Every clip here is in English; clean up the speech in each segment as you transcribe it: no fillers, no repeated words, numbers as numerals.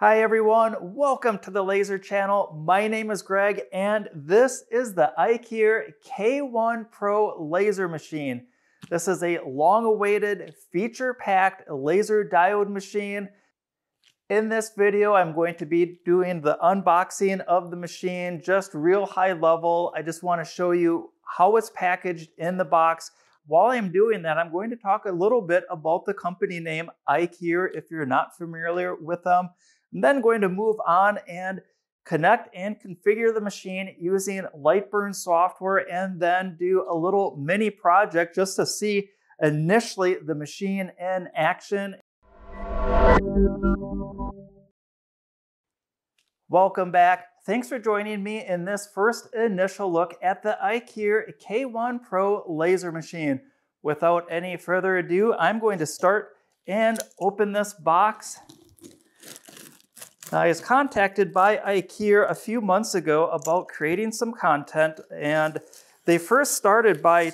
Hi everyone, welcome to the Laser Channel. My name is Greg and this is the iCure K1 Pro laser machine. This is a long-awaited, feature-packed laser diode machine. In this video, I'm going to be doing the unboxing of the machine, just real high level. I just want to show you how it's packaged in the box. While I'm doing that, I'm going to talk a little bit about the company name iCure if you're not familiar with them. I'm then going to move on and connect and configure the machine using Lightburn software and then do a little mini project just to see initially the machine in action. Welcome back. Thanks for joining me in this first initial look at the iCure K1 Pro laser machine. Without any further ado, I'm going to start and open this box. I was contacted by iCure a few months ago about creating some content, and they first started by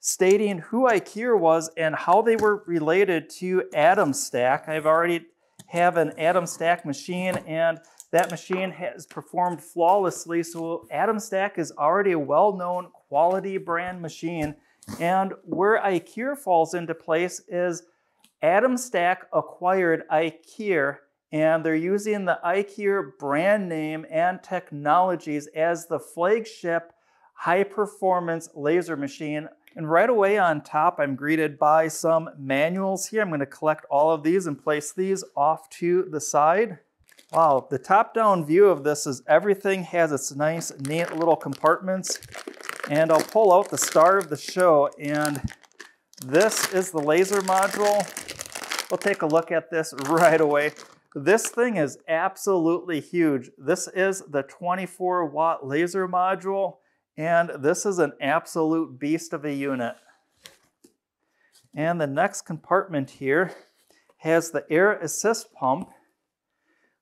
stating who iCure was and how they were related to Atomstack. I've already have an Atomstack machine, and that machine has performed flawlessly, so Atomstack is already a well-known quality brand machine. And where iCure falls into place is Atomstack acquired iCure, and they're using the iCure brand name and technologies as the flagship high-performance laser machine. And right away on top, I'm greeted by some manuals here. I'm going to collect all of these and place these off to the side. Wow, the top-down view of this is everything has its nice, neat little compartments. And I'll pull out the star of the show, and this is the laser module. We'll take a look at this right away. This thing is absolutely huge. This is the 24-watt laser module, and this is an absolute beast of a unit. And the next compartment here has the air assist pump,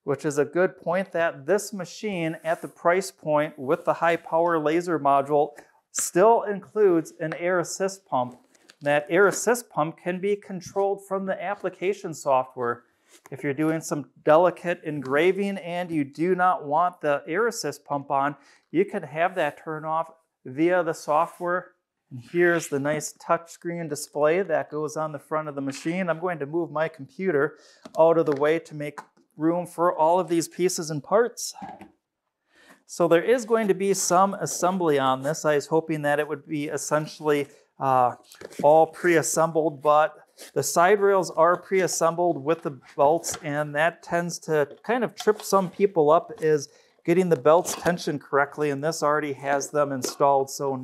which is a good point that this machine at the price point with the high power laser module still includes an air assist pump. That air assist pump can be controlled from the application software. If you're doing some delicate engraving and you do not want the air assist pump on, you can have that turn off via the software. And here's the nice touchscreen display that goes on the front of the machine. I'm going to move my computer out of the way to make room for all of these pieces and parts. So there is going to be some assembly on this. I was hoping that it would be essentially all pre-assembled, but the side rails are pre-assembled with the belts, and that tends to kind of trip some people up is getting the belts tensioned correctly, and this already has them installed, so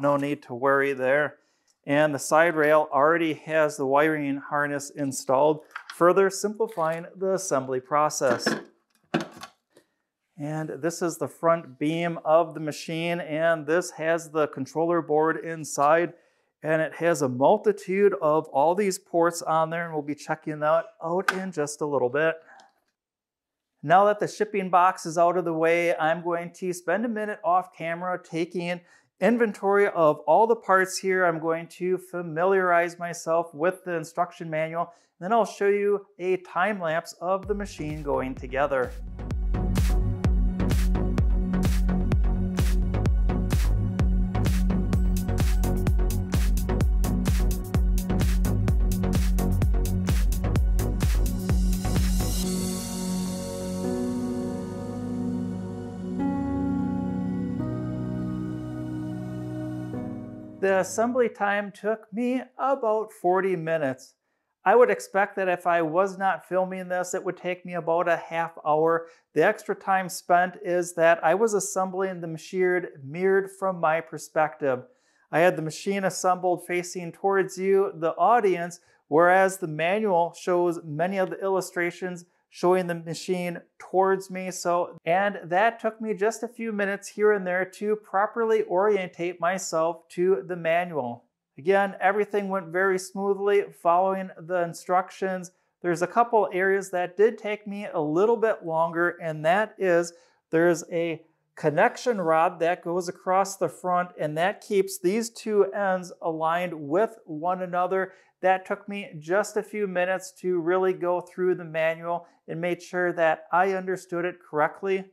no need to worry there. And the side rail already has the wiring harness installed, further simplifying the assembly process. And this is the front beam of the machine, and this has the controller board inside, and it has a multitude of all these ports on there, and we'll be checking that out in just a little bit. Now that the shipping box is out of the way, I'm going to spend a minute off camera taking inventory of all the parts here. I'm going to familiarize myself with the instruction manual, then I'll show you a time lapse of the machine going together. The assembly time took me about 40 minutes. I would expect that if I was not filming this, it would take me about a half hour. The extra time spent is that I was assembling the machine mirrored from my perspective. I had the machine assembled facing towards you, the audience, whereas the manual shows many of the illustrations showing the machine towards me. And that took me just a few minutes here and there to properly orientate myself to the manual. Again, everything went very smoothly following the instructions. There's a couple areas that did take me a little bit longer, and that is there's a connection rod that goes across the front, and that keeps these two ends aligned with one another. That took me just a few minutes to really go through the manual and make sure that I understood it correctly.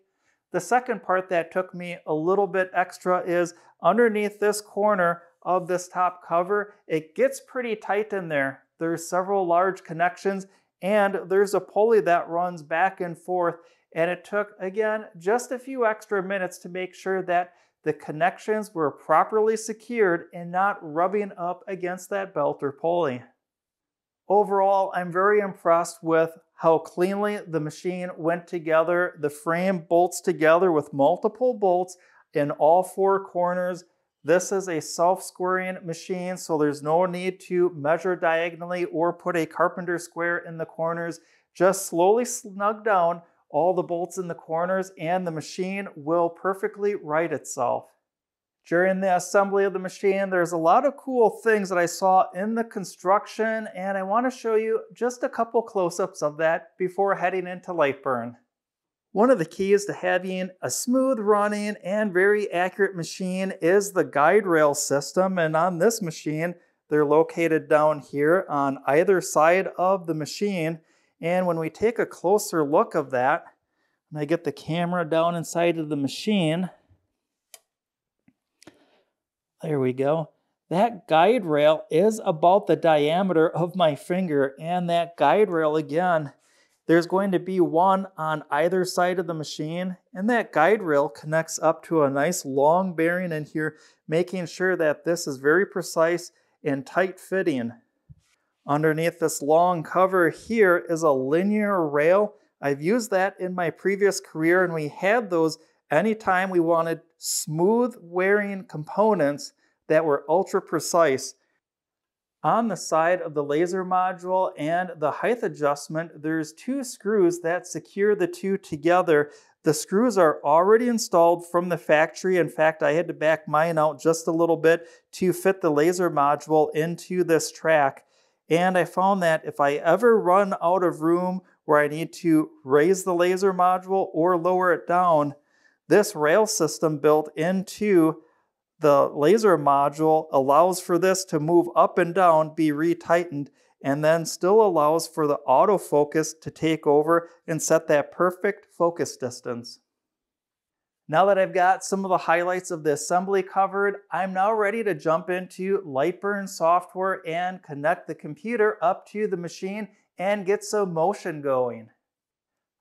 The second part that took me a little bit extra is underneath this corner of this top cover, it gets pretty tight in there. There's several large connections and there's a pulley that runs back and forth. And it took, again, just a few extra minutes to make sure that the connections were properly secured and not rubbing up against that belt or pulley. Overall, I'm very impressed with how cleanly the machine went together. The frame bolts together with multiple bolts in all four corners. This is a self-squaring machine, so there's no need to measure diagonally or put a carpenter square in the corners. Just slowly snug down all the bolts in the corners and the machine will perfectly right itself. During the assembly of the machine, there's a lot of cool things that I saw in the construction, and I want to show you just a couple close-ups of that before heading into Lightburn. One of the keys to having a smooth running and very accurate machine is the guide rail system, and on this machine, they're located down here on either side of the machine. And when we take a closer look of that, and I get the camera down inside of the machine, there we go. That guide rail is about the diameter of my finger. And that guide rail, again, there's going to be one on either side of the machine. And that guide rail connects up to a nice long bearing in here, making sure that this is very precise and tight fitting. Underneath this long cover here is a linear rail. I've used that in my previous career, and we had those anytime we wanted smooth wearing components that were ultra precise. On the side of the laser module and the height adjustment, there's two screws that secure the two together. The screws are already installed from the factory. In fact, I had to back mine out just a little bit to fit the laser module into this track. And I found that if I ever run out of room where I need to raise the laser module or lower it down, this rail system built into the laser module allows for this to move up and down, be retightened, and then still allows for the autofocus to take over and set that perfect focus distance. Now that I've got some of the highlights of the assembly covered, I'm now ready to jump into Lightburn software and connect the computer up to the machine and get some motion going.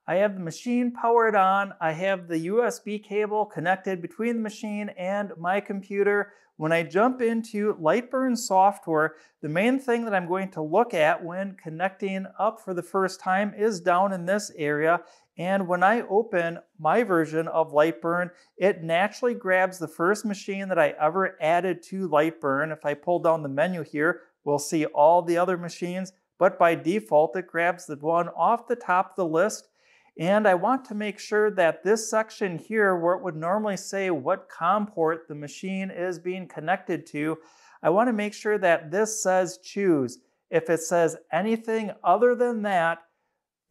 I have the machine powered on. I have the USB cable connected between the machine and my computer. When I jump into Lightburn software, the main thing that I'm going to look at when connecting up for the first time is down in this area. And when I open my version of Lightburn, it naturally grabs the first machine that I ever added to Lightburn. If I pull down the menu here, we'll see all the other machines, but by default, it grabs the one off the top of the list. And I want to make sure that this section here, where it would normally say what COM port the machine is being connected to, I want to make sure that this says choose. If it says anything other than that,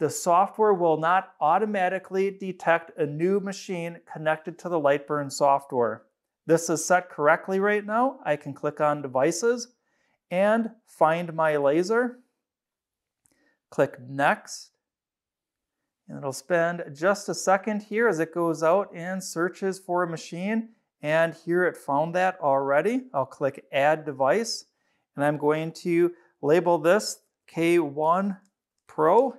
the software will not automatically detect a new machine connected to the Lightburn software. This is set correctly right now. I can click on Devices and Find My Laser. Click Next. And it'll spend just a second here as it goes out and searches for a machine. And here it found that already. I'll click Add Device. And I'm going to label this K1 Pro.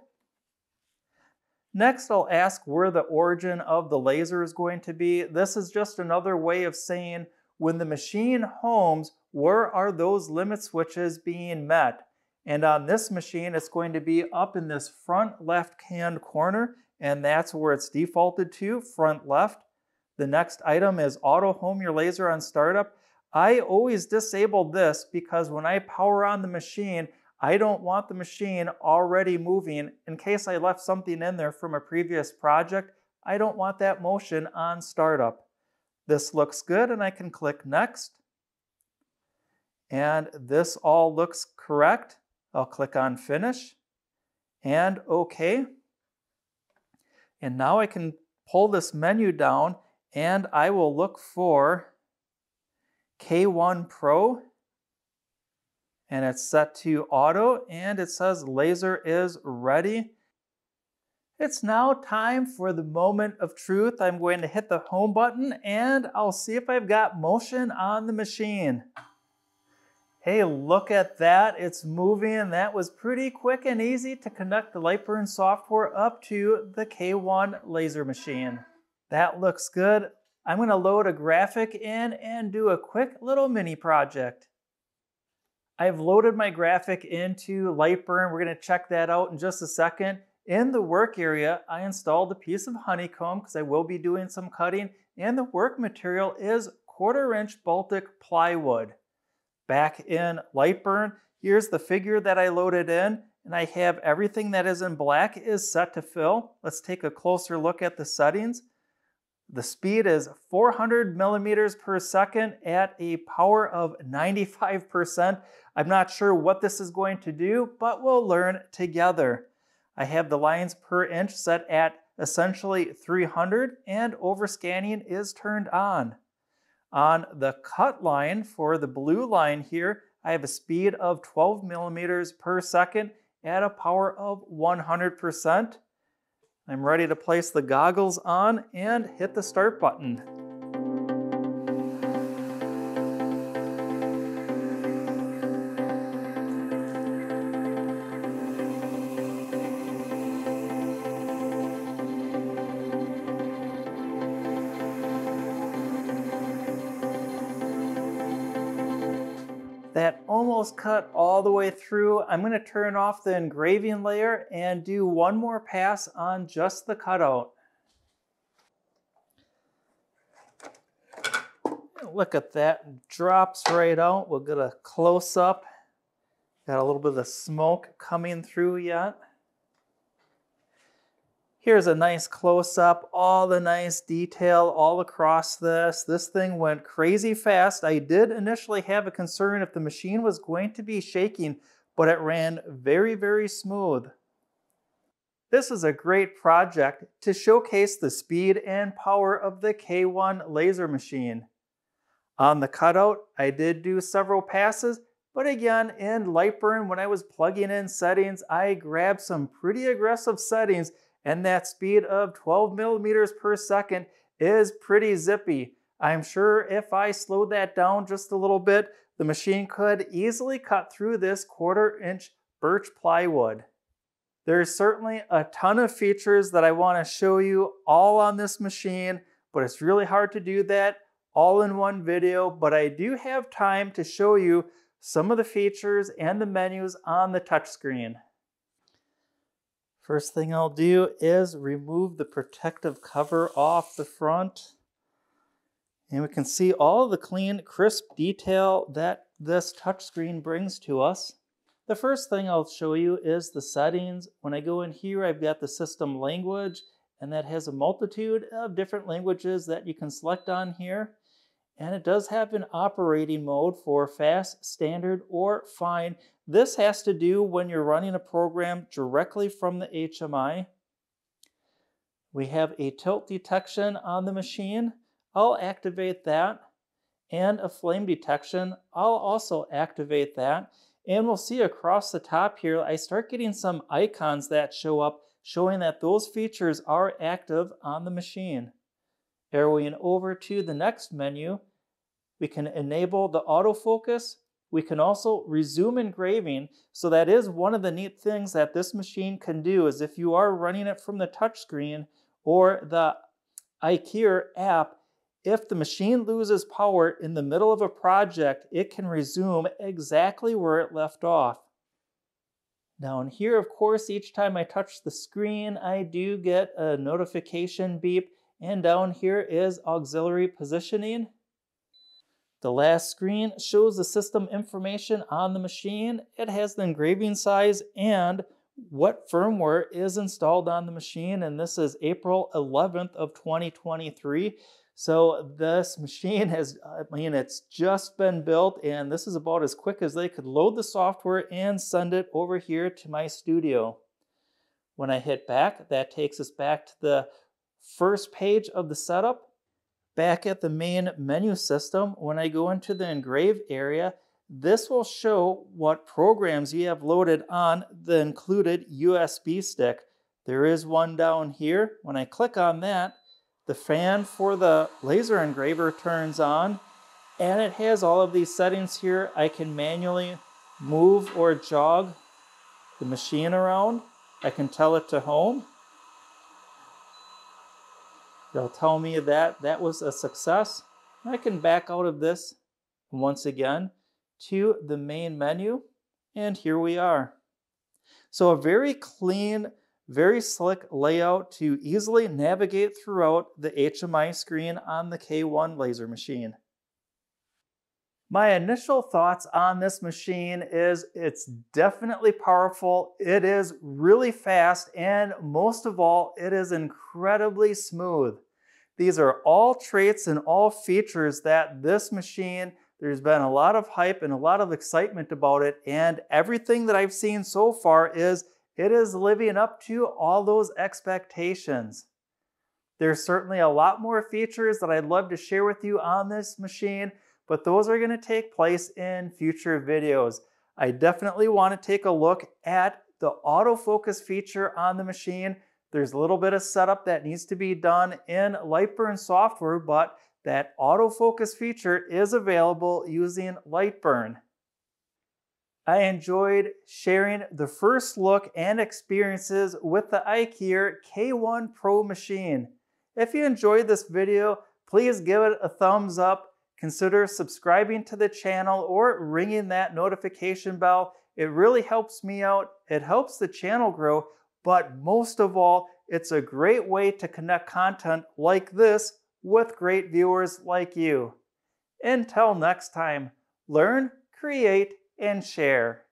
Next, I'll ask where the origin of the laser is going to be. This is just another way of saying, when the machine homes, where are those limit switches being met? And on this machine, it's going to be up in this front left-hand corner, and that's where it's defaulted to, front left. The next item is auto home your laser on startup. I always disable this because when I power on the machine, I don't want the machine already moving. In case I left something in there from a previous project, I don't want that motion on startup. This looks good, and I can click Next. And this all looks correct. I'll click on Finish and OK. And now I can pull this menu down, and I will look for K1 Pro. and it's set to auto, and it says laser is ready. It's now time for the moment of truth. I'm going to hit the home button and I'll see if I've got motion on the machine. Hey, look at that, it's moving. That was pretty quick and easy to connect the Lightburn software up to the K1 laser machine. That looks good. I'm gonna load a graphic in and do a quick little mini project. I've loaded my graphic into Lightburn. We're gonna check that out in just a second. In the work area, I installed a piece of honeycomb because I will be doing some cutting, and the work material is 1/4 inch Baltic plywood. Back in Lightburn, here's the figure that I loaded in, and I have everything that is in black is set to fill. Let's take a closer look at the settings. The speed is 400 millimeters per second at a power of 95%. I'm not sure what this is going to do, but we'll learn together. I have the lines per inch set at essentially 300, and overscanning is turned on. On the cut line for the blue line here, I have a speed of 12 millimeters per second at a power of 100%. I'm ready to place the goggles on and hit the start button. That almost cut all the way through. I'm gonna turn off the engraving layer and do one more pass on just the cutout. Look at that, drops right out. We'll get a close up. Got a little bit of smoke coming through yet. Here's a nice close up, all the nice detail all across this. This thing went crazy fast. I did initially have a concern if the machine was going to be shaking, but it ran very, very smooth. This is a great project to showcase the speed and power of the K1 laser machine. On the cutout, I did do several passes, but again, in Lightburn, when I was plugging in settings, I grabbed some pretty aggressive settings, and that speed of 12 millimeters per second is pretty zippy. I'm sure if I slowed that down just a little bit, the machine could easily cut through this 1/4 inch birch plywood. There's certainly a ton of features that I want to show you all on this machine, but it's really hard to do that all in one video. But I do have time to show you some of the features and the menus on the touchscreen. First thing I'll do is remove the protective cover off the front. And we can see all the clean, crisp detail that this touchscreen brings to us. The first thing I'll show you is the settings. When I go in here, I've got the system language, and that has a multitude of different languages that you can select on here. And it does have an operating mode for fast, standard, or fine. This has to do when you're running a program directly from the HMI. We have a tilt detection on the machine. I'll activate that. And a flame detection. I'll also activate that. And we'll see across the top here, I start getting some icons that show up, showing that those features are active on the machine. Arrowing over to the next menu, we can enable the autofocus. We can also resume engraving. So that is one of the neat things that this machine can do, is if you are running it from the touchscreen or the iCure app, if the machine loses power in the middle of a project, it can resume exactly where it left off. Down here, of course, each time I touch the screen, I do get a notification beep. And down here is auxiliary positioning. The last screen shows the system information on the machine. It has the engraving size and what firmware is installed on the machine. And this is April 11th of 2023. So this machine has, it's just been built, and this is about as quick as they could load the software and send it over here to my studio. When I hit back, that takes us back to the first page of the setup. Back at the main menu system, when I go into the engrave area, This will show what programs you have loaded on the included USB stick. There is one down here. When I click on that, the fan for the laser engraver turns on, and it has all of these settings here. I can manually move or jog the machine around. I can tell it to home. It'll tell me that that was a success. I can back out of this once again to the main menu, and here we are. So a very clean, very slick layout to easily navigate throughout the HMI screen on the K1 laser machine. My initial thoughts on this machine is it's definitely powerful, it is really fast, and most of all, it is incredibly smooth. These are all traits and all features that this machine, there's been a lot of hype and a lot of excitement about it, and everything that I've seen so far is it is living up to all those expectations. There's certainly a lot more features that I'd love to share with you on this machine, but those are going to take place in future videos. I definitely want to take a look at the autofocus feature on the machine. There's a little bit of setup that needs to be done in Lightburn software, but that autofocus feature is available using Lightburn. I enjoyed sharing the first look and experiences with the iCare K1 Pro machine. If you enjoyed this video, please give it a thumbs up. Consider subscribing to the channel or ringing that notification bell. It really helps me out. It helps the channel grow, but most of all, it's a great way to connect content like this with great viewers like you. Until next time, learn, create, and share.